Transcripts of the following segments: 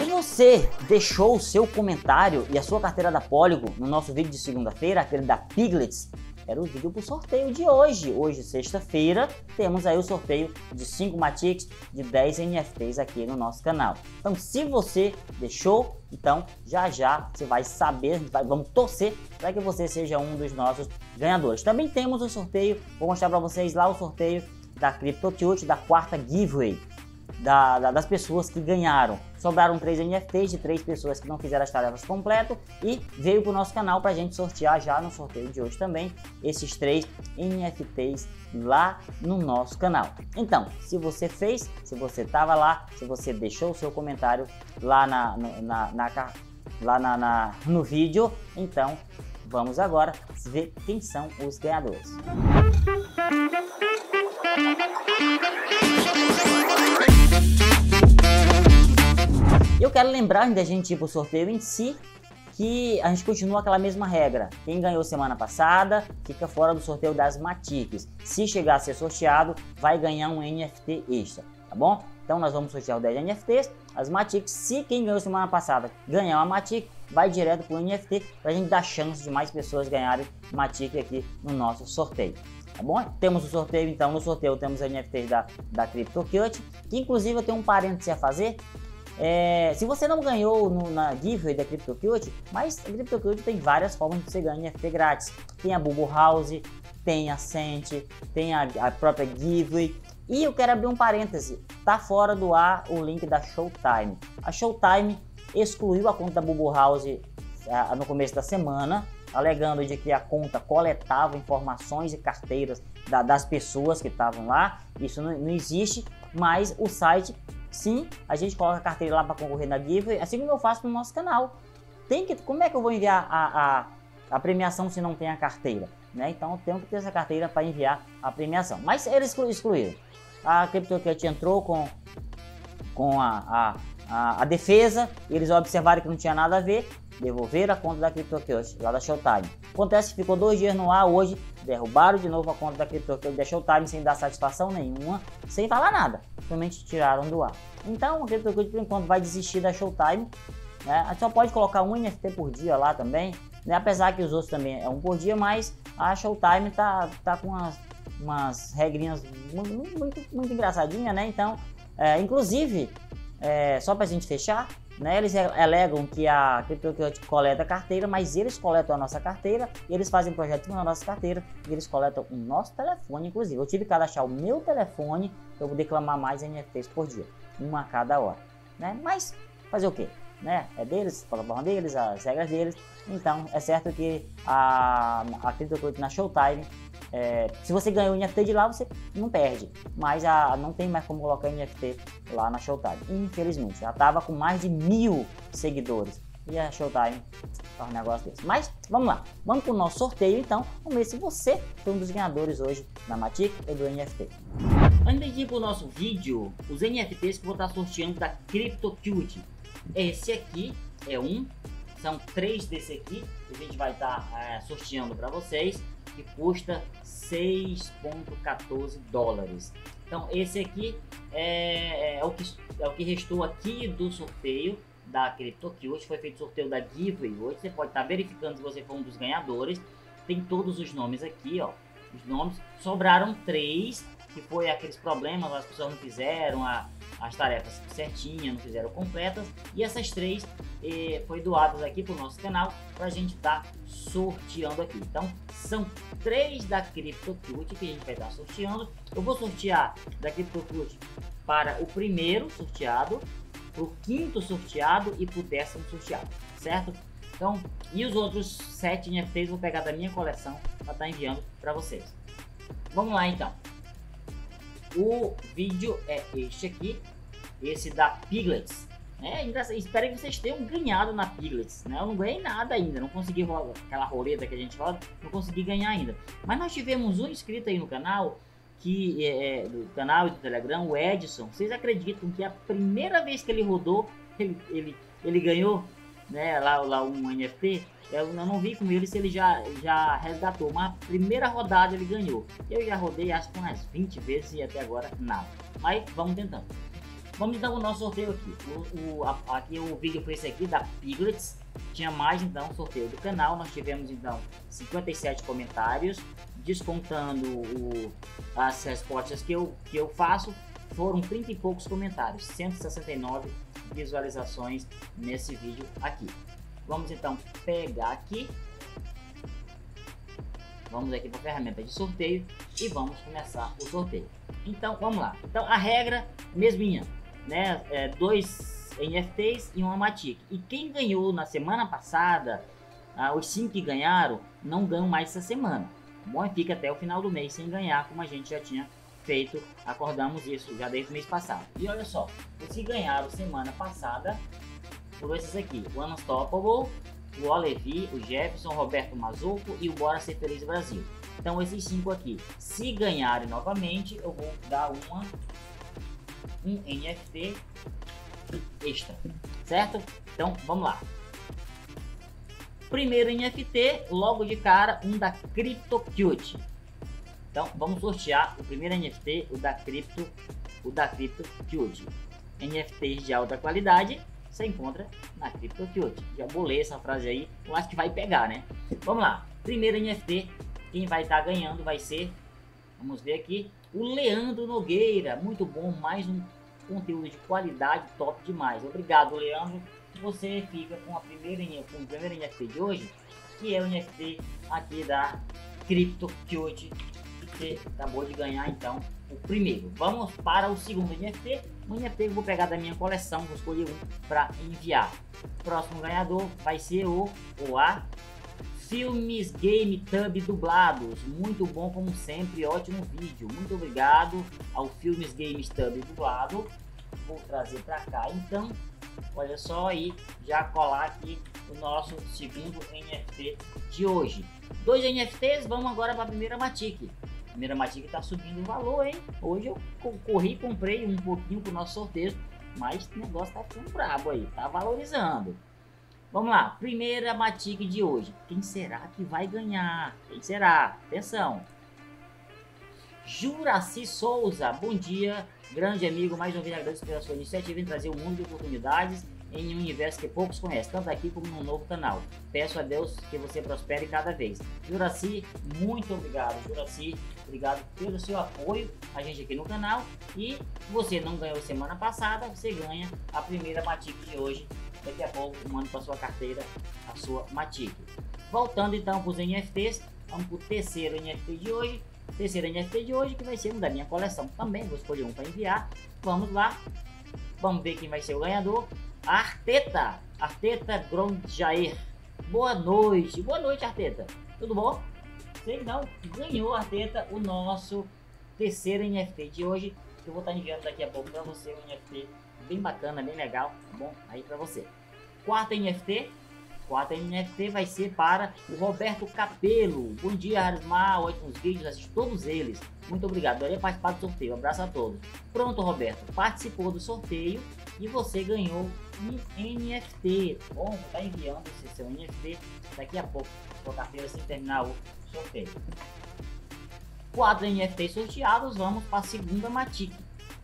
E você deixou o seu comentário e a sua carteira da Polygon no nosso vídeo de segunda-feira, aquele da Piglets? Era o vídeo para o sorteio de hoje. Hoje, sexta-feira, temos aí o sorteio de 5 MATICs de 10 NFTs aqui no nosso canal. Então, se você deixou, então já você vai saber, vamos torcer para que você seja um dos nossos ganhadores. Também temos o sorteio, vou mostrar para vocês lá o sorteio da CryptoCute, da quarta giveaway. Das pessoas que ganharam. Sobraram 3 NFTs de 3 pessoas que não fizeram as tarefas completas e veio para o nosso canal para a gente sortear já no sorteio de hoje também esses 3 NFTs lá no nosso canal. Então, se você fez, se você estava lá, se você deixou o seu comentário lá no vídeo, então vamos agora ver quem são os ganhadores. Eu quero lembrar, antes da gente ir para o sorteio em si, que a gente continua aquela mesma regra. Quem ganhou semana passada fica fora do sorteio das MATICs. Se chegar a ser sorteado, vai ganhar um NFT extra, tá bom? Então nós vamos sortear o 10 NFTs, as MATICs. Se quem ganhou semana passada ganhar uma MATIC, vai direto para o NFT para a gente dar chance de mais pessoas ganharem MATIC aqui no nosso sorteio. Tá bom? Temos o sorteio, então no sorteio temos a NFT da CryptoCute, que inclusive eu tenho um parêntese a fazer. Se você não ganhou na giveaway da CryptoCute, mas a CryptoCute tem várias formas de você ganhar NFT grátis. Tem a Bubble House, tem a CENT, tem a própria giveaway. E eu quero abrir um parêntese, tá fora do ar o link da Showtime. A Showtime excluiu a conta da Bubble House no começo da semana, alegando de que a conta coletava informações e carteiras das pessoas que estavam lá. Isso não existe, mas o site, sim, a gente coloca a carteira lá para concorrer na giveaway, assim como eu faço no nosso canal. Como é que eu vou enviar a premiação se não tem a carteira? Né? Então eu tenho que ter essa carteira para enviar a premiação. Mas eles excluíram. A CryptoCat entrou com a defesa, eles observaram que não tinha nada a ver, devolveram a conta da CryptoCat lá da Showtime. Acontece que ficou 2 dias no ar, hoje derrubaram de novo a conta da CryptoCat da Showtime sem dar satisfação nenhuma, sem falar nada, simplesmente tiraram do ar. Então a CryptoCat por enquanto vai desistir da Showtime, né? A gente só pode colocar um NFT por dia lá também, né? Apesar que os outros também é um por dia, mas a Showtime tá com umas regrinhas muito engraçadinhas, né? Então, inclusive, só para a gente fechar, né, eles alegam que a CryptoCute coleta a carteira, mas eles coletam a nossa carteira, eles fazem projetinho na nossa carteira e eles coletam o nosso telefone, inclusive. Eu tive que cadastrar o meu telefone para eu poder clamar mais NFTs por dia, uma a cada hora, né? Mas fazer o quê? Né? É deles, a plataforma deles, as regras deles. Então é certo que a CryptoCute na Showtime, se você ganhou o NFT de lá, você não perde, mas não tem mais como colocar NFT lá na Showtime, infelizmente. Ela estava com mais de 1000 seguidores e a Showtime faz um negócio desse. Mas vamos lá, vamos para o nosso sorteio então, vamos ver se você foi um dos ganhadores hoje da MATIC ou do NFT. Antes de ir para o nosso vídeo, os NFTs que eu vou estar sorteando da CryptoCute. Esse aqui é um, são 3 desse aqui que a gente vai estar sorteando para vocês, que custa 6,14 dólares. Então esse aqui é o que restou aqui do sorteio da CryptoCute. Foi feito o sorteio da giveaway hoje, você pode estar verificando se você for um dos ganhadores. Tem todos os nomes aqui, ó, os nomes. Sobraram 3, que foi aqueles problemas, as pessoas não fizeram as tarefas certinhas, não fizeram completas, e essas 3 foi doadas aqui para o nosso canal para a gente estar sorteando aqui. Então são 3 da CryptoCute que a gente vai estar sorteando. Eu vou sortear da CryptoCute para o primeiro sorteado, para o 5º sorteado e para o 10º sorteado, certo? Então, e os outros 7 NFTs vou pegar da minha coleção para estar enviando para vocês. Vamos lá então. O vídeo é este aqui, esse da Piglets. Espero que vocês tenham ganhado na Piglets, né? Eu não ganhei nada ainda, não consegui rolar aquela roleta que a gente rola, não consegui ganhar ainda. Mas nós tivemos um inscrito aí no canal, que do canal e do Telegram, o Edson. Vocês acreditam que a primeira vez que ele rodou, ele ganhou, né, lá um NFT? Eu não vi com ele se ele já resgatou, mas a primeira rodada ele ganhou. Eu já rodei acho que umas 20 vezes e até agora nada, mas vamos tentando. Vamos então o nosso sorteio aqui. O vídeo foi esse aqui da Piglets. Tinha mais então sorteio do canal. Nós tivemos então 57 comentários, descontando as respostas que eu faço. Foram 30 e poucos comentários, 169 visualizações nesse vídeo aqui. Vamos então pegar aqui, vamos aqui para a ferramenta de sorteio e vamos começar o sorteio. Então vamos lá. Então a regra mesminha, né? É 2 NFTs e uma MATIC. E quem ganhou na semana passada, os 5 que ganharam não ganham mais essa semana. Bom, fica até o final do mês sem ganhar, como a gente já tinha feito, acordamos isso já desde o mês passado. E olha só, os que ganharam semana passada foram esses aqui: o Unstoppable, o Olevi, o Jefferson, o Roberto Mazuco e o Bora Ser Feliz Brasil. Então esses 5 aqui, se ganharem novamente, eu vou dar um NFT extra, certo? Então vamos lá. Primeiro NFT, logo de cara, um da CryptoCute. Então vamos sortear o primeiro NFT, o da CryptoCute. NFTs de alta qualidade você encontra na CryptoCute. Já bolei essa frase aí, eu acho que vai pegar, né? Vamos lá, primeiro NFT, quem vai estar ganhando vai ser, vamos ver aqui, o Leandro Nogueira. Muito bom, mais um conteúdo de qualidade, top demais. Obrigado, Leandro. Você fica com o primeiro NFT de hoje, que é o NFT aqui da CryptoCute. Você acabou de ganhar então o primeiro. Vamos para o segundo NFT. O NFT eu vou pegar da minha coleção, vou escolher um para enviar. O próximo ganhador vai ser a Filmes Game Tub Dublados. Muito bom, como sempre, ótimo vídeo. Muito obrigado ao Filmes Game Tub Dublado. Vou trazer para cá então. Olha só aí, já colar aqui o nosso segundo NFT de hoje. 2 NFTs, vamos agora para a primeira MATIC. A primeira MATIC está subindo o valor, hein? Hoje eu corri, comprei um pouquinho para o nosso sorteio, mas o negócio tá ficando brabo aí, tá valorizando. Vamos lá, primeira MATIC de hoje. Quem será que vai ganhar? Quem será? Atenção! Juraci Souza, bom dia, grande amigo, mais uma vez agradeço pela sua iniciativa em trazer um mundo de oportunidades em um universo que poucos conhecem, tanto aqui como no novo canal. Peço a Deus que você prospere cada vez. Juraci, muito obrigado. Juraci, obrigado pelo seu apoio a gente aqui no canal. E você não ganhou semana passada, você ganha a primeira MATIC de hoje. Daqui a pouco mando para sua carteira a sua MATIC. Voltando então para os NFTs, vamos para o terceiro NFT de hoje. Terceiro NFT de hoje, que vai ser um da minha coleção também. Vou escolher um para enviar. Vamos lá, vamos ver quem vai ser o ganhador. Arteta Grondjair, boa noite Arteta, tudo bom? Você então ganhou, Arteta, o nosso terceiro NFT de hoje, que eu vou estar enviando daqui a pouco para você, um NFT bem bacana, bem legal, tá bom? Aí para você. Quarta NFT vai ser para o Roberto Capelo. Bom dia, Arismar, ótimos vídeos, assisto todos eles. Muito obrigado, adorei participar do sorteio, um abraço a todos. Pronto, Roberto, participou do sorteio e você ganhou um NFT. Bom, está enviando esse seu NFT daqui a pouco, sua carteira, sem terminar o sorteio. 4 NFTs sorteados, vamos para a segunda MATIC.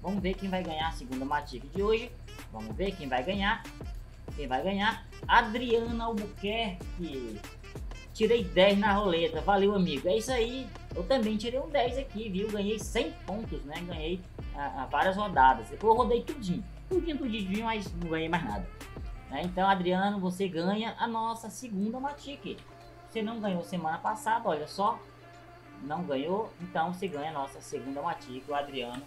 Vamos ver quem vai ganhar a segunda MATIC de hoje. Vamos ver quem vai ganhar. Quem vai ganhar? Adriana Albuquerque. Tirei 10 na roleta, valeu amigo, é isso aí. Eu também tirei um 10 aqui, viu? Ganhei 100 pontos, né? Ganhei várias rodadas, depois eu rodei tudinho, mas não ganhei mais nada. Então, Adriano, você ganha a nossa segunda MATIC. Você não ganhou semana passada, olha só, não ganhou, então você ganha a nossa segunda MATIC. O Adriano,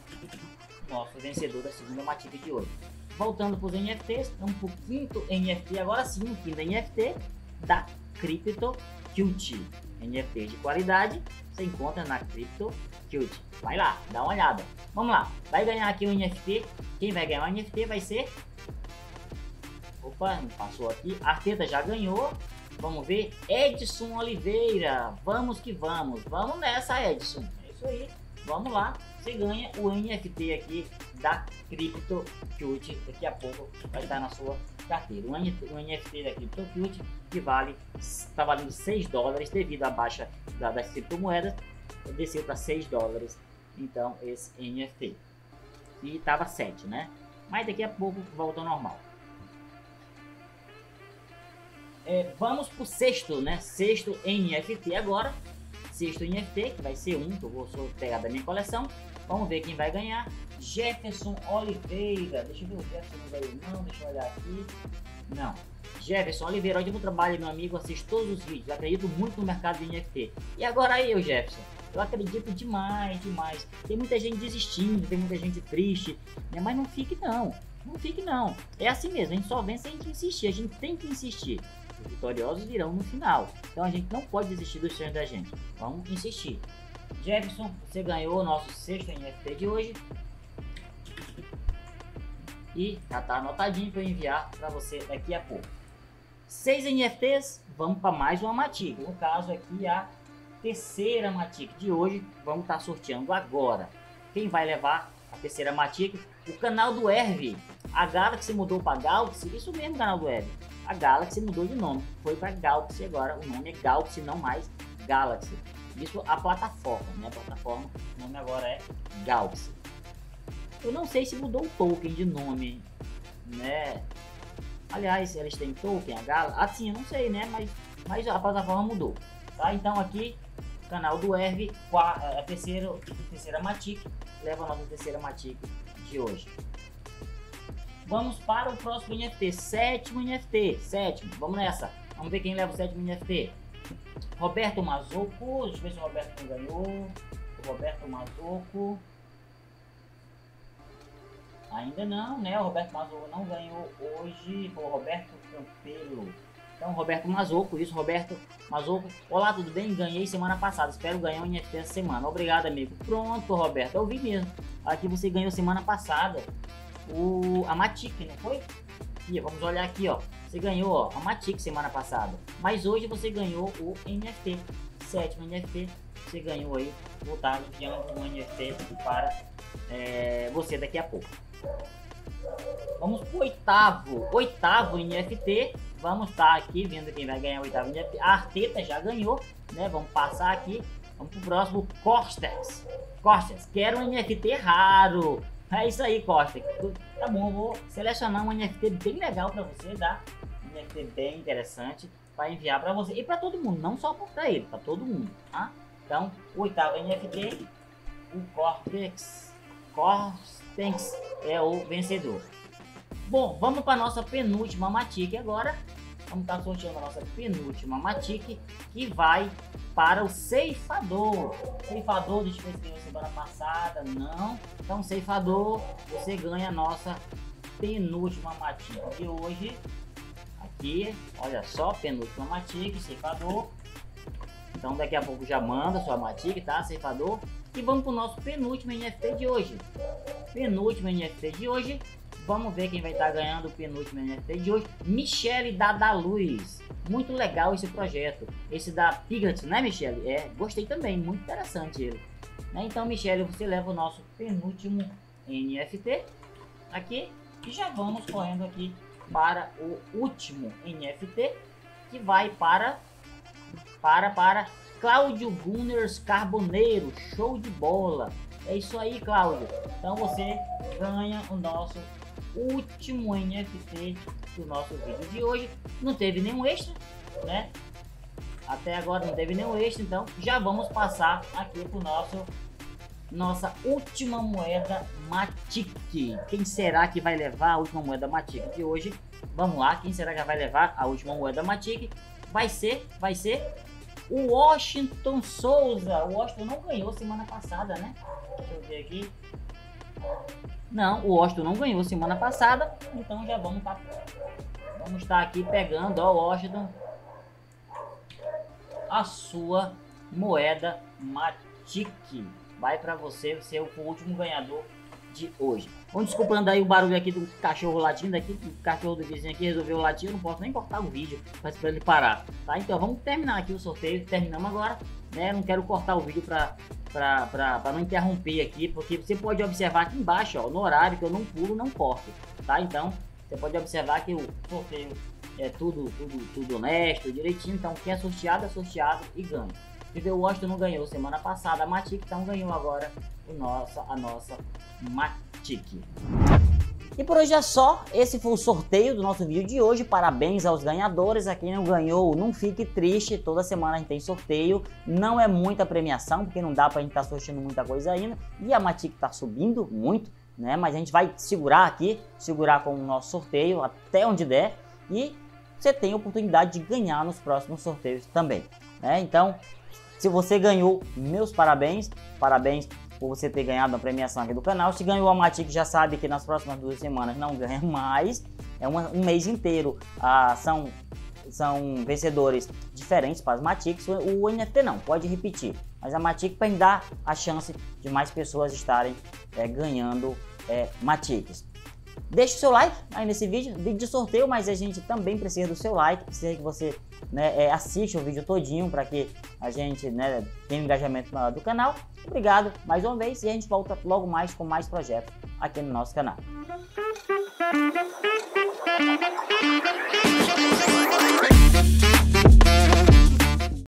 nosso vencedor da segunda MATIC de hoje. Voltando para os NFTs, vamos para o quinto NFT, agora sim, o quinto NFT da CryptoCute. NFT de qualidade, você encontra na CryptoCute. Vai lá, dá uma olhada. Vamos lá, vai ganhar aqui um NFT. Quem vai ganhar o NFT vai ser... Opa, passou aqui. Arteta já ganhou. Vamos ver. Edson Oliveira. Vamos que vamos. Vamos nessa, Edson. É isso aí. Vamos lá. Você ganha o NFT aqui da CryptoCute. Daqui a pouco vai estar na sua carteira. Um NFT da CryptoCute que vale, está valendo $6 devido à baixa das criptomoedas. Desceu para $6. Então esse NFT. E estava 7, né? mas daqui a pouco volta ao normal. Vamos para o sexto, né? Sexto NFT agora. Sexto NFT, que vai ser um que eu vou pegar da minha coleção. Vamos ver quem vai ganhar. Jefferson Oliveira. Deixa eu ver o Jefferson Oliveira. Não, deixa eu olhar aqui. Não. Jefferson Oliveira, ótimo trabalho, meu amigo. Assisto todos os vídeos. Acredito muito no mercado de NFT. E agora eu, Jefferson. Eu acredito demais, demais. Tem muita gente desistindo, tem muita gente triste, né? Mas não fique não. Não fique não. É assim mesmo. A gente só vence se a gente insistir. A gente tem que insistir. Os vitoriosos virão no final. Então a gente não pode desistir dos sonhos da gente. Vamos insistir. Jefferson, você ganhou o nosso sexto NFT de hoje. E já tá anotadinho para eu enviar para você daqui a pouco. 6 NFTs, vamos para mais uma MATIC. No caso aqui a terceira MATIC de hoje. Vamos estar sorteando agora. Quem vai levar a terceira MATIC? O canal do Herve. A Galaxy mudou para Galaxy. Isso mesmo, canal do Herve. A Galaxy mudou de nome. Foi para Galaxy agora. O nome é Galaxy, não mais Galaxy. Isso a plataforma, né? A plataforma, o nome agora é Galaxy. Eu não sei se mudou o token de nome, né? Aliás, eles têm token, a Galaxy, assim, eu não sei, né? Mas a plataforma mudou, tá? Então aqui, canal do Herve, a terceira MATIC, leva a nossa terceira MATIC de hoje. Vamos para o próximo NFT, sétimo NFT, vamos nessa. Vamos ver quem leva o sétimo NFT. Roberto Mazzocco, deixa eu ver se o Roberto não ganhou. O Roberto Mazzocco ainda não, né? O Roberto Mazzocco não ganhou hoje. O Roberto Campelo. Então, Roberto Mazzocco, isso, Roberto Mazzocco. Olá, tudo bem? Ganhei semana passada. Espero ganhar um NFT essa semana. Obrigado, amigo. Pronto, Roberto. Eu vi mesmo. Aqui você ganhou semana passada a MATIC, não foi? E vamos olhar aqui, ó. Você ganhou, ó, a MATIC semana passada, mas hoje você ganhou o NFT, sétimo NFT. Você ganhou aí, voltado de um NFT para você daqui a pouco. Vamos pro oitavo NFT. Vamos estar aqui vendo quem vai ganhar o oitavo NFT. A Arteta já ganhou, né? Vamos passar aqui. Vamos pro próximo, Costas, quero um NFT raro. É isso aí, Costa. Tá bom, eu vou selecionar um NFT bem legal para você, tá? Um NFT bem interessante para enviar para você e para todo mundo, não só para ele, para todo mundo, tá? Então, o oitavo NFT, o Cortex é o vencedor. Bom, vamos para nossa penúltima MATIC agora. Vamos estar sorteando a nossa penúltima MATIC que vai para o Ceifador. Ceifador, deixa eu ver se ganhou semana passada. Não. Então, Ceifador, você ganha a nossa penúltima MATIC de hoje. Aqui, olha só, penúltima MATIC, Ceifador. Então, daqui a pouco já manda sua MATIC, tá, Ceifador? E vamos para o nosso penúltimo NFT de hoje. Penúltimo NFT de hoje. Vamos ver quem vai estar ganhando o penúltimo NFT de hoje. Michele Dadaluz. Muito legal esse projeto. Esse da Piglets, né, Michele? É, gostei também. Muito interessante ele. Né? Então, Michele, você leva o nosso penúltimo NFT aqui. E já vamos correndo aqui para o último NFT. Que vai para Cláudio Gunners Carboneiro. Show de bola. É isso aí, Cláudio. Então, você ganha o nosso último NFT do nosso vídeo de hoje. Não teve nenhum extra, né? Até agora não teve nenhum extra, então já vamos passar aqui para nossa última moeda MATIC. Quem será que vai levar a última moeda MATIC de hoje? Vamos lá, quem será que vai levar a última moeda MATIC? Vai ser o Washington Souza. O Washington não ganhou semana passada, né? Deixa eu ver aqui. Não, o Washington não ganhou semana passada, então já vamos estar aqui pegando, ó, Washington, a sua moeda MATIC. Vai para você ser o último ganhador de hoje. Vamos desculpando aí o barulho aqui do cachorro latindo aqui, o cachorro do vizinho aqui resolveu latir, eu não posso nem cortar o vídeo para ele parar, tá? Então vamos terminar aqui o sorteio, terminamos agora, né? Não quero cortar o vídeo para não interromper aqui, porque você pode observar aqui embaixo, ó, no horário que eu não pulo, não corto, tá? Então você pode observar que o sorteio é tudo honesto, direitinho. Então quem é sorteado e ganha. E o Washington não ganhou semana passada a MATIC, então ganhou agora a nossa MATIC. E por hoje é só, esse foi o sorteio do nosso vídeo de hoje, parabéns aos ganhadores, a quem não ganhou não fique triste, toda semana a gente tem sorteio, não é muita premiação, porque não dá pra gente estar sorteando muita coisa ainda, e a MATIC tá subindo muito, né? Mas a gente vai segurar aqui, segurar com o nosso sorteio até onde der, e você tem a oportunidade de ganhar nos próximos sorteios também, né? Então, se você ganhou, meus parabéns, parabéns por você ter ganhado a premiação aqui do canal. Se ganhou a MATIC, já sabe que nas próximas 2 semanas não ganha mais, é um mês inteiro, são vencedores diferentes para as MATICs, o NFT não, pode repetir, mas a MATIC para dar a chance de mais pessoas estarem ganhando MATICs. Deixe o seu like aí nesse vídeo de sorteio, mas a gente também precisa do seu like, precisa que você assista o vídeo todinho para que a gente tenha um engajamento maior do canal. Obrigado mais uma vez e a gente volta logo mais com mais projetos aqui no nosso canal.